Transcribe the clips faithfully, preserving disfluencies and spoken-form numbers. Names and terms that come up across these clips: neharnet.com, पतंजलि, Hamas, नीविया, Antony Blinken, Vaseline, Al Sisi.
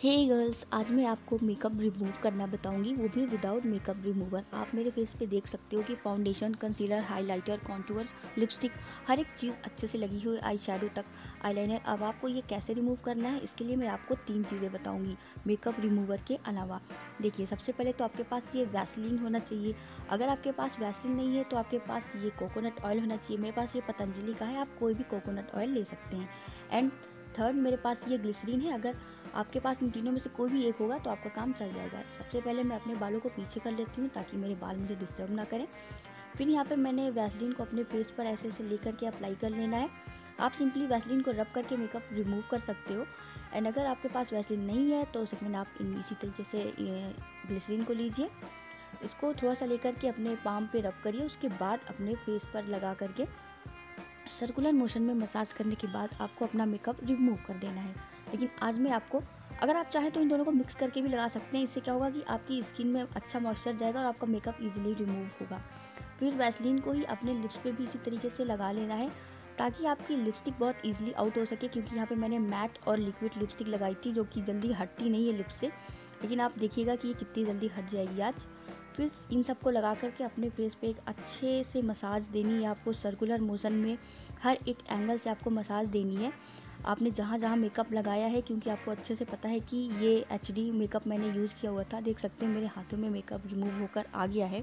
हे hey girls, आज मैं आपको मेकअप रिमूव करना बताऊंगी, वो भी विदाउट मेकअप रिमूवर। आप मेरे फेस पे देख सकते हो कि foundation, concealer, highlighter, contour, lipstick, हर एक चीज़ अच्छे से लगी हुई, आई शेडो तक, आईलाइनर। अब आपको ये कैसे रिमूव करना है, इसके लिए मैं आपको तीन चीज़ें बताऊंगी मेकअप रिमूवर के अलावा। देखिए, सबसे पहले तो आपके पास ये वैसलीन होना चाहिए। अगर आपके पास वैसलीन नहीं है तो आपके पास ये कोकोनट ऑयल होना चाहिए। मेरे पास ये पतंजलि का है, आप कोई भी कोकोनट ऑयल ले सकते हैं। एंड थर्ड, मेरे पास ये ग्लिसरीन है। अगर आपके पास इन तीनों में से कोई भी एक होगा तो आपका काम चल जाएगा। सबसे पहले मैं अपने बालों को पीछे कर लेती हूँ ताकि मेरे बाल मुझे डिस्टर्ब ना करें। फिर यहाँ पे मैंने वैसलीन को अपने फेस पर ऐसे ऐसे लेकर के अप्लाई कर लेना है। आप सिंपली वैसलीन को रब करके मेकअप रिमूव कर सकते हो। एंड अगर आपके पास वैसलीन नहीं है तो सेकेंड आप इसी तरीके से ग्लिसरीन को लीजिए, इसको थोड़ा सा लेकर के अपने पाम पे रब करिए, उसके बाद अपने फेस पर लगा करके सर्कुलर मोशन में मसाज करने के बाद आपको अपना मेकअप रिमूव कर देना है। लेकिन आज मैं आपको, अगर आप चाहें तो इन दोनों को मिक्स करके भी लगा सकते हैं। इससे क्या होगा कि आपकी स्किन में अच्छा मॉइस्चर जाएगा और आपका मेकअप इजीली रिमूव होगा। फिर वैसलीन को ही अपने लिप्स पे भी इसी तरीके से लगा लेना है ताकि आपकी लिपस्टिक बहुत ईजिली आउट हो सके, क्योंकि यहाँ पे मैंने मैट और लिक्विड लिपस्टिक लगाई थी जो कि जल्दी हटती नहीं है लिप से, लेकिन आप देखिएगा कि ये कितनी जल्दी हट जाएगी आज। फिर इन सबको लगा करके अपने फेस पे एक अच्छे से मसाज देनी है आपको, सर्कुलर मोशन में हर एक एंगल से आपको मसाज देनी है आपने जहाँ जहाँ मेकअप लगाया है, क्योंकि आपको अच्छे से पता है कि ये एच डी मेकअप मैंने यूज़ किया हुआ था। देख सकते हैं मेरे हाथों में मेकअप रिमूव होकर आ गया है।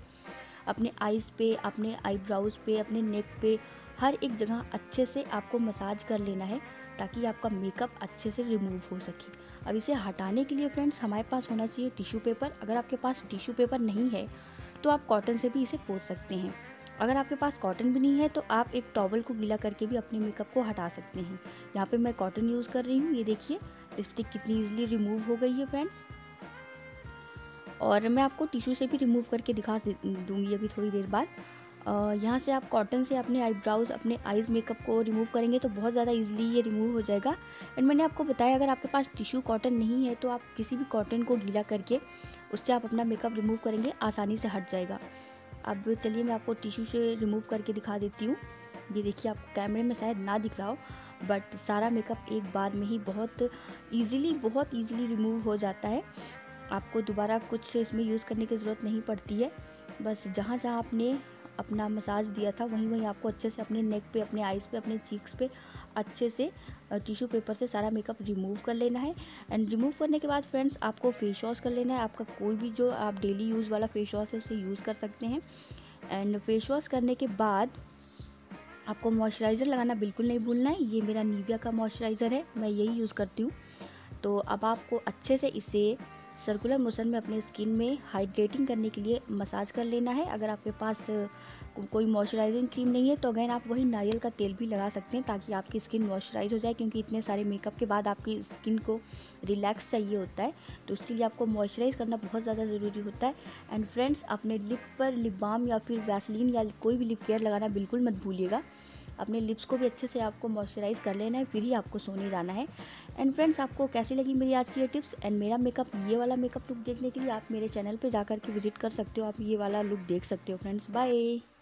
अपने आईज़ पे, अपने आईब्राउज़ पे, अपने नेक पे, हर एक जगह अच्छे से आपको मसाज कर लेना है ताकि आपका मेकअप अच्छे से रिमूव हो सके। अब इसे हटाने के लिए फ्रेंड्स हमारे पास होना चाहिए टिश्यू पेपर। अगर आपके पास टिश्यू पेपर नहीं है तो आप कॉटन से भी इसे पोंछ सकते हैं। अगर आपके पास कॉटन भी नहीं है तो आप एक टॉवल को गीला करके भी अपने मेकअप को हटा सकते हैं। यहाँ पे मैं कॉटन यूज़ कर रही हूँ। ये देखिए लिपस्टिक कितनी ईजिली रिमूव हो गई है फ्रेंड्स, और मैं आपको टिश्यू से भी रिमूव करके दिखा दूँगी अभी थोड़ी देर बाद। यहाँ से आप कॉटन से अपने आईब्राउज़, अपने आईज़ मेकअप को रिमूव करेंगे तो बहुत ज़्यादा इजीली ये रिमूव हो जाएगा। एंड मैंने आपको बताया, अगर आपके पास टिश्यू कॉटन नहीं है तो आप किसी भी कॉटन को गीला करके उससे आप अपना मेकअप रिमूव करेंगे, आसानी से हट जाएगा। अब चलिए मैं आपको टिश्यू से रिमूव करके दिखा देती हूँ। ये देखिए, आपको कैमरे में शायद ना दिख रहा हो बट सारा मेकअप एक बार में ही बहुत ईजिली बहुत ईजिली रिमूव हो जाता है। आपको दोबारा कुछ इसमें यूज़ करने की ज़रूरत नहीं पड़ती है। बस जहाँ जहाँ आपने अपना मसाज दिया था वहीं वहीं आपको अच्छे से अपने नेक पे, अपने आईज़ पे, अपने चीक्स पे अच्छे से टिश्यू पेपर से सारा मेकअप रिमूव कर लेना है। एंड रिमूव करने के बाद फ्रेंड्स आपको फेस वॉश कर लेना है। आपका कोई भी जो आप डेली यूज़ वाला फेस वॉश है उसे यूज़ कर सकते हैं। एंड फेस वॉश करने के बाद आपको मॉइस्चराइज़र लगाना बिल्कुल नहीं भूलना है। ये मेरा नीविया का मॉइस्चराइज़र है, मैं यही यूज़ करती हूँ। तो अब आपको अच्छे से इसे सर्कुलर मोशन में अपने स्किन में हाइड्रेटिंग करने के लिए मसाज कर लेना है। अगर आपके पास कोई मॉइस्चराइजिंग क्रीम नहीं है तो अगेन आप वही नारियल का तेल भी लगा सकते हैं ताकि आपकी स्किन मॉइस्चराइज हो जाए, क्योंकि इतने सारे मेकअप के बाद आपकी स्किन को रिलैक्स चाहिए होता है, तो उसके लिए आपको मॉइस्चराइज करना बहुत ज़्यादा ज़रूरी होता है। एंड फ्रेंड्स अपने लिप पर लिप बाम या फिर वैसलीन या कोई भी लिप केयर लगाना बिल्कुल मत भूलिएगा। अपने लिप्स को भी अच्छे से आपको मॉइस्चराइज़ कर लेना है, फिर ही आपको सोने जाना है। एंड फ्रेंड्स आपको कैसी लगी मेरी आज की ये टिप्स एंड मेरा मेकअप, ये वाला मेकअप लुक देखने के लिए आप मेरे चैनल पे जाकर के विजिट कर सकते हो, आप ये वाला लुक देख सकते हो। Friends bye.